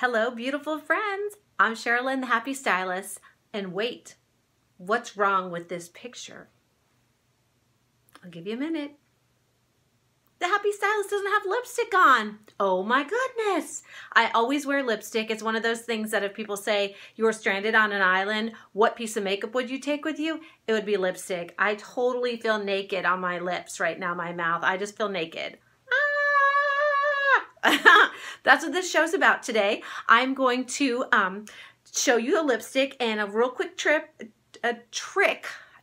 Hello, beautiful friends. I'm Sherilyn, the Happy Stylist, and wait, what's wrong with this picture? I'll give you a minute. The Happy Stylist doesn't have lipstick on. Oh my goodness. I always wear lipstick. It's one of those things that if people say you were stranded on an island, what piece of makeup would you take with you? It would be lipstick. I totally feel naked on my lips right now, my mouth. I just feel naked. Ah! That's what this show's about today. I'm going to show you a lipstick and a real quick trick. I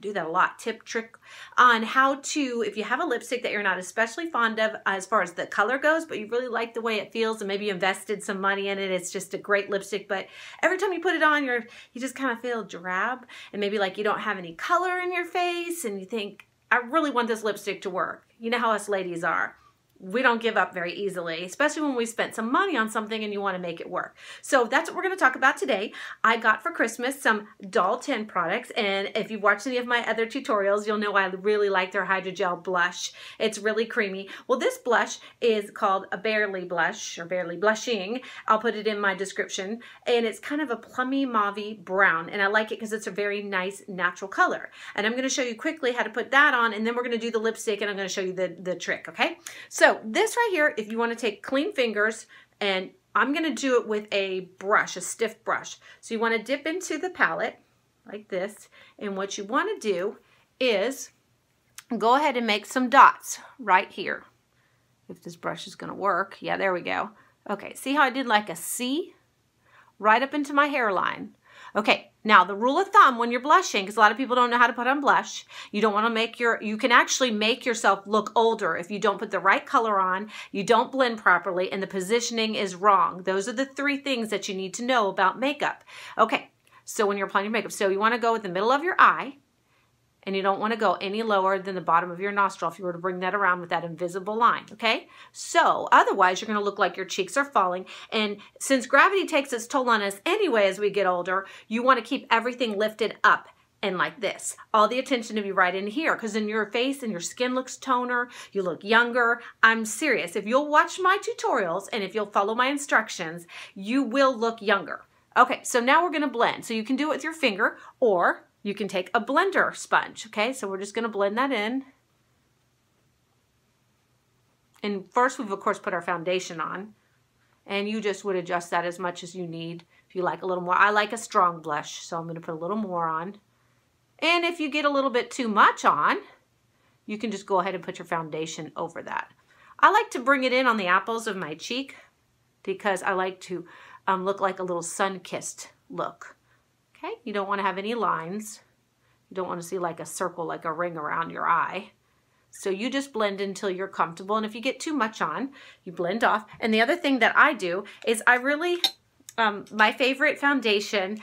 do that a lot, tip, trick, on how to, if you have a lipstick that you're not especially fond of as far as the color goes, but you really like the way it feels and maybe you invested some money in it, it's just a great lipstick, but every time you put it on, you just kind of feel drab and maybe like you don't have any color in your face and you think, I really want this lipstick to work. You know how us ladies are. We don't give up very easily, especially when we spent some money on something and you want to make it work. So that's what we're going to talk about today. I got for Christmas some Doll 10 products, and if you've watched any of my other tutorials, you'll know I really like their hydrogel blush. It's really creamy. Well, this blush is called a Barely Blush, or Barely Blushing. I'll put it in my description, and it's kind of a plummy mauve brown, and I like it because it's a very nice natural color. And I'm going to show you quickly how to put that on, and then we're going to do the lipstick, and I'm going to show you the trick, okay? So this right here, if you want to take clean fingers, and I'm going to do it with a brush, a stiff brush. So you want to dip into the palette like this, and what you want to do is go ahead and make some dots right here. If this brush is going to work. Yeah, there we go. Okay, see how I did like a C right up into my hairline? Okay, now the rule of thumb when you're blushing, because a lot of people don't know how to put on blush, you don't want to make your, you can actually make yourself look older if you don't put the right color on, you don't blend properly, and the positioning is wrong. Those are the three things that you need to know about makeup. Okay, so when you're applying your makeup, so you want to go with the middle of your eye, and you don't want to go any lower than the bottom of your nostril if you were to bring that around with that invisible line, okay? So otherwise, you're going to look like your cheeks are falling. And since gravity takes its toll on us anyway as we get older, you want to keep everything lifted up and like this. All the attention to be right in here because then your face and your skin looks toner, you look younger. I'm serious. If you'll watch my tutorials and if you'll follow my instructions, you will look younger. Okay, so now we're going to blend. So you can do it with your finger or you can take a blender sponge, okay? So we're just gonna blend that in. And first we've of course put our foundation on, and you just would adjust that as much as you need if you like a little more. I like a strong blush, so I'm gonna put a little more on. And if you get a little bit too much on, you can just go ahead and put your foundation over that. I like to bring it in on the apples of my cheek because I like to look like a little sun-kissed look. Okay, you don't want to have any lines. You don't want to see like a circle, like a ring around your eye. So you just blend until you're comfortable. And if you get too much on, you blend off. And the other thing that I do is I really, my favorite foundation,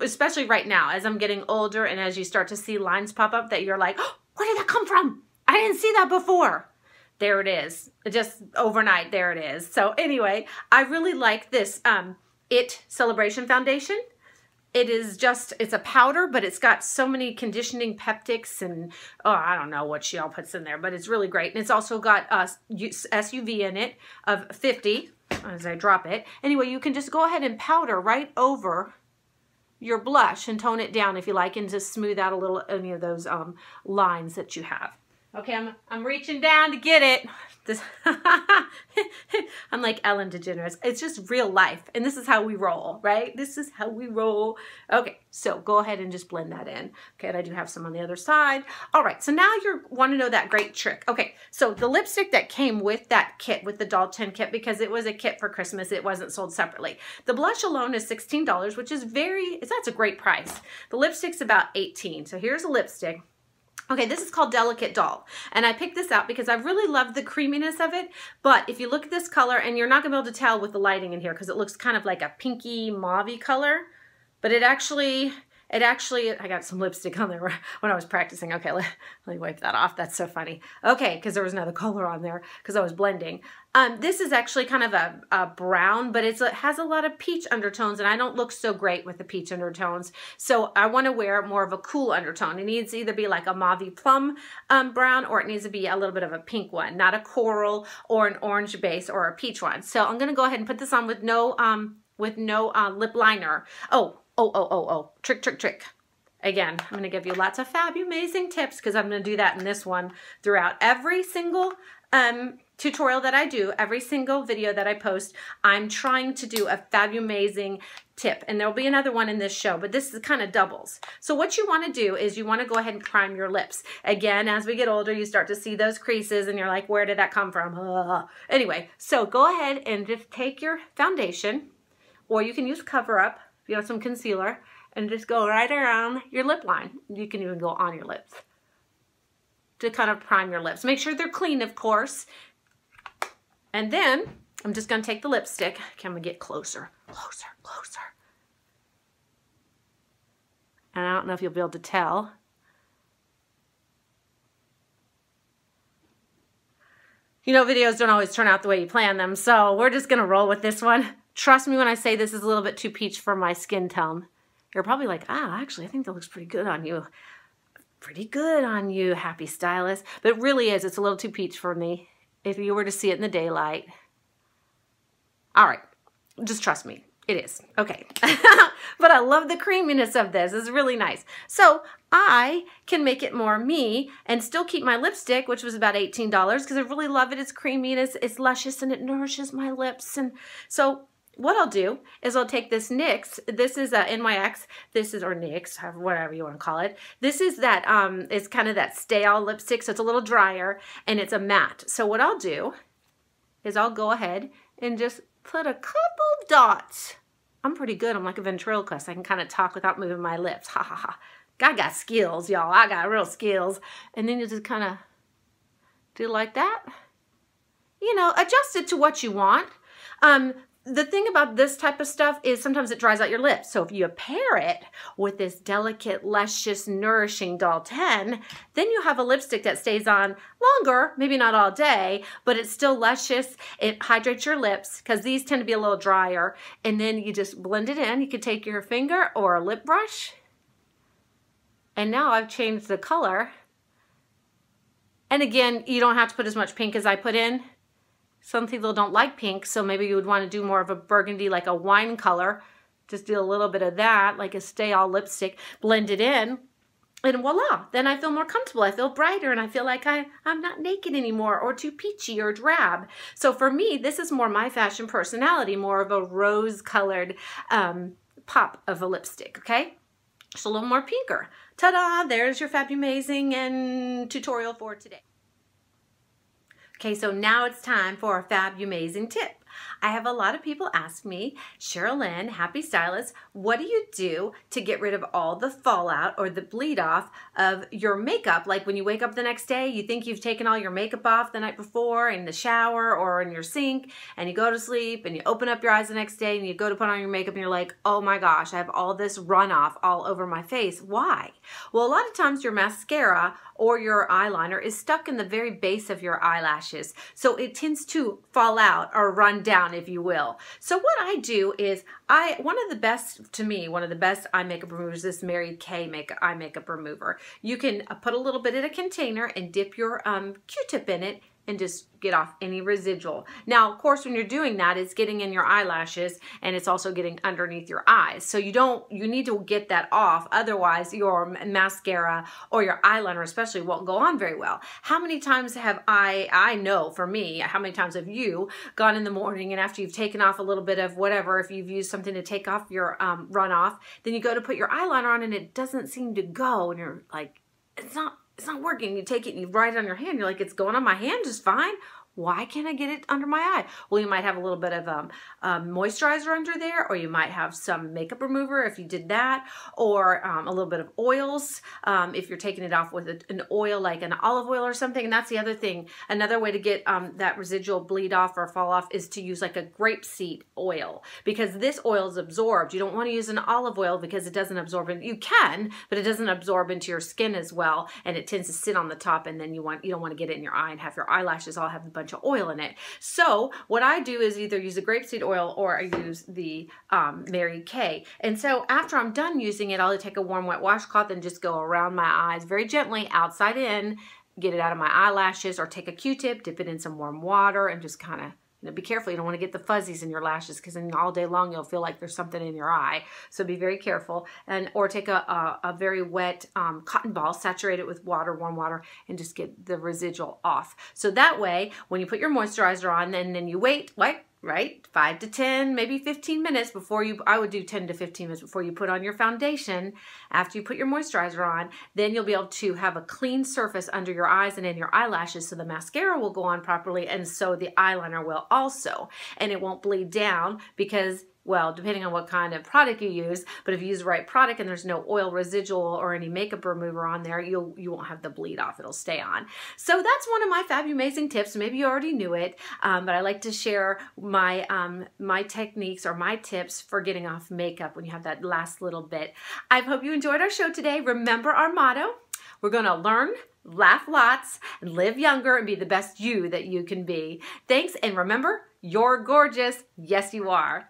especially right now, as I'm getting older and as you start to see lines pop up that you're like, oh, where did that come from? I didn't see that before. There it is. Just overnight, there it is. So anyway, I really like this It Celebration Foundation. It is just, it's a powder, but it's got so many conditioning peptics and, oh, I don't know what she all puts in there, but it's really great. And it's also got SUV in it of 50 as I drop it. Anyway, you can just go ahead and powder right over your blush and tone it down if you like and just smooth out a little, any of those lines that you have. Okay, I'm reaching down to get it. This I'm like Ellen DeGeneres. It's just real life, and this is how we roll, right? This is how we roll. Okay, so go ahead and just blend that in. Okay, and I do have some on the other side. All right, so now you want to know that great trick. Okay, so the lipstick that came with that kit, with the Doll 10 kit, because it was a kit for Christmas, it wasn't sold separately. The blush alone is $16, which is that's a great price. The lipstick's about $18, so here's a lipstick. Okay, this is called Delicate Doll, and I picked this out because I really love the creaminess of it, but if you look at this color, and you're not going to be able to tell with the lighting in here because it looks kind of like a pinky mauve color, but it actually, I got some lipstick on there when I was practicing. Okay, let me wipe that off. That's so funny. Okay, because there was another color on there because I was blending. This is actually kind of a brown, but it has a lot of peach undertones, and I don't look so great with the peach undertones, so I want to wear more of a cool undertone. It needs to either be like a mauve plum brown, or it needs to be a little bit of a pink one, not a coral or an orange base or a peach one. So I'm going to go ahead and put this on with no with no lip liner. Oh, trick. Again, I'm going to give you lots of fab-amazing tips because I'm going to do that in this one throughout every single tutorial that I do, every single video that I post. I'm trying to do a fab-amazing tip, and there'll be another one in this show, but this is kind of doubles. So what you want to do is you want to go ahead and prime your lips. Again, as we get older, you start to see those creases and you're like, where did that come from? Anyway, so go ahead and just take your foundation, or you can use Cover Up if you have some concealer, and just go right around your lip line. You can even go on your lips to kind of prime your lips. Make sure they're clean, of course. And then I'm just gonna take the lipstick. Okay, I'm gonna get closer. And I don't know if you'll be able to tell. You know, videos don't always turn out the way you plan them, so we're just gonna roll with this one. Trust me when I say this is a little bit too peach for my skin tone. You're probably like, ah, actually, I think that looks pretty good on you. Pretty good on you, Happy Stylist. But it really is. It's a little too peach for me if you were to see it in the daylight. All right. Just trust me. It is. Okay. But I love the creaminess of this. It's really nice. So I can make it more me and still keep my lipstick, which was about $18 because I really love it. It's creamy and it's luscious and it nourishes my lips. And so what I'll do is I'll take this NYX. This is a NYX. This is, or NYX, whatever you want to call it. This is that, it's kind of that stale lipstick, so it's a little drier, and it's a matte. So what I'll do is I'll go ahead and just put a couple dots. I'm pretty good. I'm like a ventriloquist. I can kind of talk without moving my lips. Ha, ha, ha. I got skills, y'all. I got real skills. And then you just kind of do like that. You know, adjust it to what you want. The thing about this type of stuff is sometimes it dries out your lips. So if you pair it with this delicate, luscious, nourishing Doll 10, then you have a lipstick that stays on longer, maybe not all day, but it's still luscious. It hydrates your lips because these tend to be a little drier. And then you just blend it in. You could take your finger or a lip brush. And now I've changed the color. And again, you don't have to put as much pink as I put in. Some people don't like pink, so maybe you would want to do more of a burgundy, like a wine color. Just do a little bit of that, like a stay-all lipstick, blend it in, and voila. Then I feel more comfortable. I feel brighter, and I feel like I'm not naked anymore or too peachy or drab. So for me, this is more my fashion personality, more of a rose-colored pop of a lipstick, okay? Just a little more pinker. Ta-da! There's your Fabumazing and tutorial for today. Okay, so now it's time for a Fabumazing tip. I have a lot of people ask me, Sherilyn, Happy Stylist, what do you do to get rid of all the fallout or the bleed off of your makeup? Like when you wake up the next day, you think you've taken all your makeup off the night before in the shower or in your sink, and you go to sleep and you open up your eyes the next day and you go to put on your makeup and you're like, oh my gosh, I have all this runoff all over my face. Why? Well, a lot of times your mascara or your eyeliner is stuck in the very base of your eyelashes. So it tends to fall out or run down, if you will. So what I do is one of the best eye makeup removers is Mary Kay eye makeup remover. You can put a little bit in a container and dip your Q-tip in it and just get off any residual. Now, of course, when you're doing that, it's getting in your eyelashes and it's also getting underneath your eyes. So you need to get that off. Otherwise, your mascara or your eyeliner especially won't go on very well. How many times have I know for me, how many times have you gone in the morning and after you've taken off a little bit of whatever, if you've used something to take off your runoff, then you go to put your eyeliner on and it doesn't seem to go and you're like, it's not working. You take it and you write it on your hand. You're like, it's going on my hand just fine. Why can't I get it under my eye? Well, you might have a little bit of moisturizer under there, or you might have some makeup remover if you did that, or a little bit of oils if you're taking it off with an oil like an olive oil or something. And that's the other thing. Another way to get that residual bleed off or fall off is to use like a grapeseed oil because this oil is absorbed. You don't want to use an olive oil because it doesn't absorb. You can, but it doesn't absorb into your skin as well, and it tends to sit on the top. And then you don't want to get it in your eye and have your eyelashes all have the bunch of oil in it. So what I do is either use a grapeseed oil or I use the Mary Kay. And so after I'm done using it, I'll take a warm wet washcloth and just go around my eyes very gently, outside in, get it out of my eyelashes, or take a Q-tip, dip it in some warm water and just kind of Now be careful, you don't want to get the fuzzies in your lashes, because then all day long you'll feel like there's something in your eye. So be very careful. And or take a very wet cotton ball, saturate it with water, warm water, and just get the residual off. So that way, when you put your moisturizer on, and then you wait, what? Right? 5 to 10, maybe 15 minutes before you, I would do 10 to 15 minutes before you put on your foundation. After you put your moisturizer on, then you'll be able to have a clean surface under your eyes and in your eyelashes, so the mascara will go on properly, and so the eyeliner will also. And it won't bleed down because, well, depending on what kind of product you use, but if you use the right product and there's no oil residual or any makeup remover on there, you won't have the bleed off. It'll stay on. So that's one of my fabumazing tips. Maybe you already knew it, but I like to share my my techniques or my tips for getting off makeup when you have that last little bit. I hope you enjoyed our show today. Remember our motto. We're going to learn, laugh lots, and live younger and be the best you that you can be. Thanks, and remember, you're gorgeous. Yes, you are.